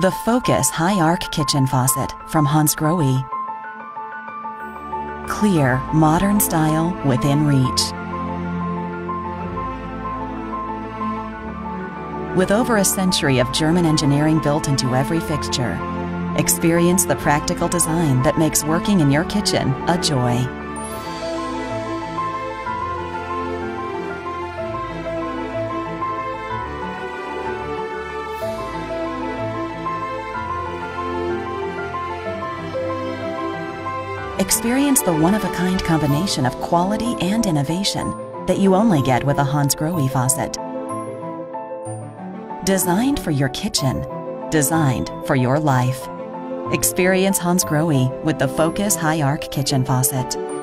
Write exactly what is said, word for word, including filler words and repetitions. The Focus High Arc Kitchen Faucet from Hansgrohe. Clear, modern style within reach. With over a century of German engineering built into every fixture, experience the practical design that makes working in your kitchen a joy. Experience the one-of-a-kind combination of quality and innovation that you only get with a Hansgrohe faucet. Designed for your kitchen, designed for your life. Experience Hansgrohe with the Focus High Arc Kitchen Faucet.